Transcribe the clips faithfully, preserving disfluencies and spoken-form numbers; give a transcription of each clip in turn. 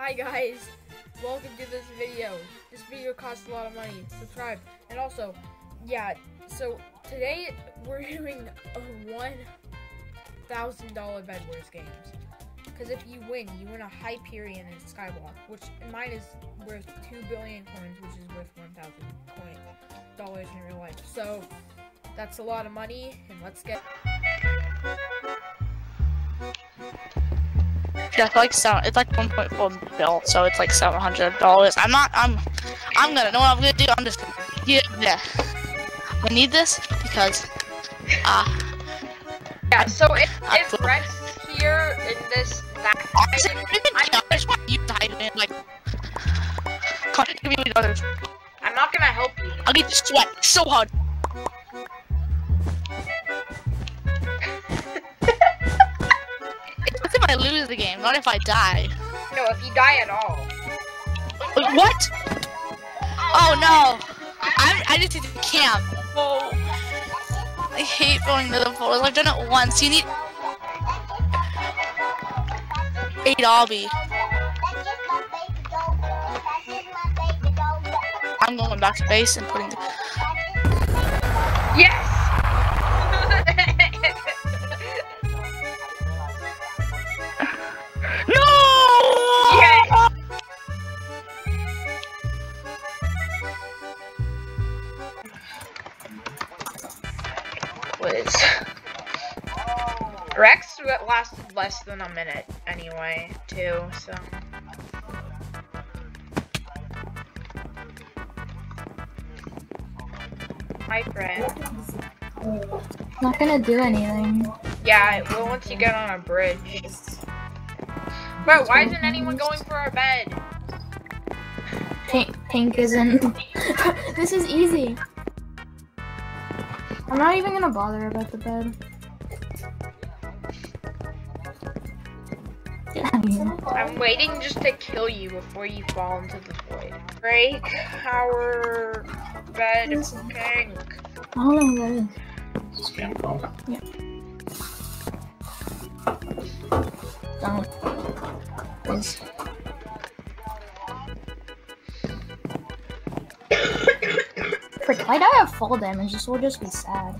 Hi guys, welcome to this video. This video costs a lot of money. Subscribe. And also, yeah, so today we're doing a one thousand dollar Bedwars games. Because if you win, you win a Hyperion and Skywalk, which mine is worth two billion coins, which is worth one thousand dollars in real life. So that's a lot of money, and let's get... Yeah, it's like seven, it's like one point four mil, so it's like seven hundred dollars. I'm not. I'm. I'm gonna know what I'm gonna do. I'm just. Yeah. Yeah. I need this because. Ah. Uh, yeah. So if I, if Red's here in this that. Honestly, I, didn't, I, didn't, I just want you to hide in like. Can't give me another. I'm not gonna help you. I'll get you sweat so hard. I lose the game, not if I die. No, if you die at all. Wait, what? Oh no! I I just need to camp. Oh, I hate going to the forest. I've done it once. You need eight Obby. I'm going back to base and putting. The... Yes. Quiz. Rex lasted less than a minute anyway, too, so. Hi, friend. Not gonna do anything. Yeah, well, once you get on a bridge. Bro, why isn't anyone going for our bed? Pink, pink isn't. This is easy. I'm not even gonna bother about the bed. I'm waiting just to kill you before you fall into the void. Break our bed pink. I don't know what that is. Spam phone. Yeah. Don't. Please. If I die of fall damage, this will just be sad.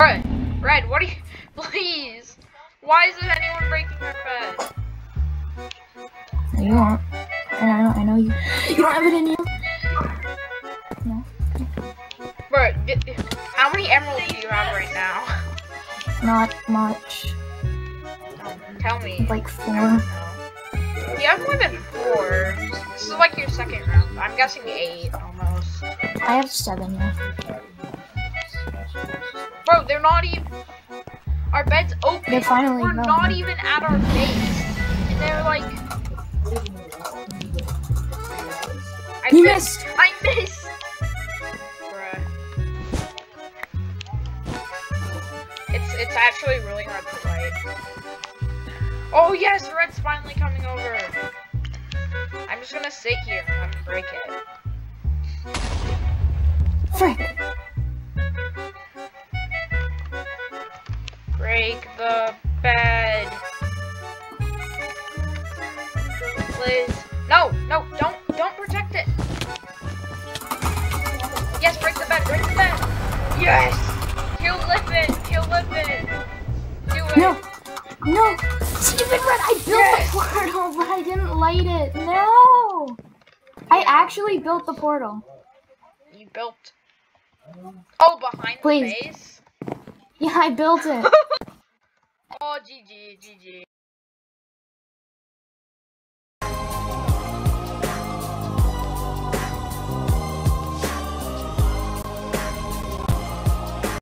Red, Red, what are you? Please! Why isn't anyone breaking your bed? No, you aren't. And I know, I know you. You don't have it in you. No. Bro, how many emeralds do you have right now? Not much. Tell me. Like four. You have more than four. This is like your second round. I'm guessing eight almost. I have seven now. Bro, they're not even. Our bed's open. They're finally We're gone. Not even at our base. And they're like. I you missed. missed. I missed. It's actually really hard to fight. Oh yes, Red's finally coming over. I'm just gonna sit here and break it. Frick. Break the bed. Please. No, no, don't, don't protect it. Yes, break the bed, break the bed. Yes. Kill Lippin! Kill Lippin! Do it! No! No! Stupid Red! I built yes. the portal, but I didn't light it! No! I actually built the portal. You built... Oh, behind Please. the base? Yeah, I built it. Oh, G G, G G.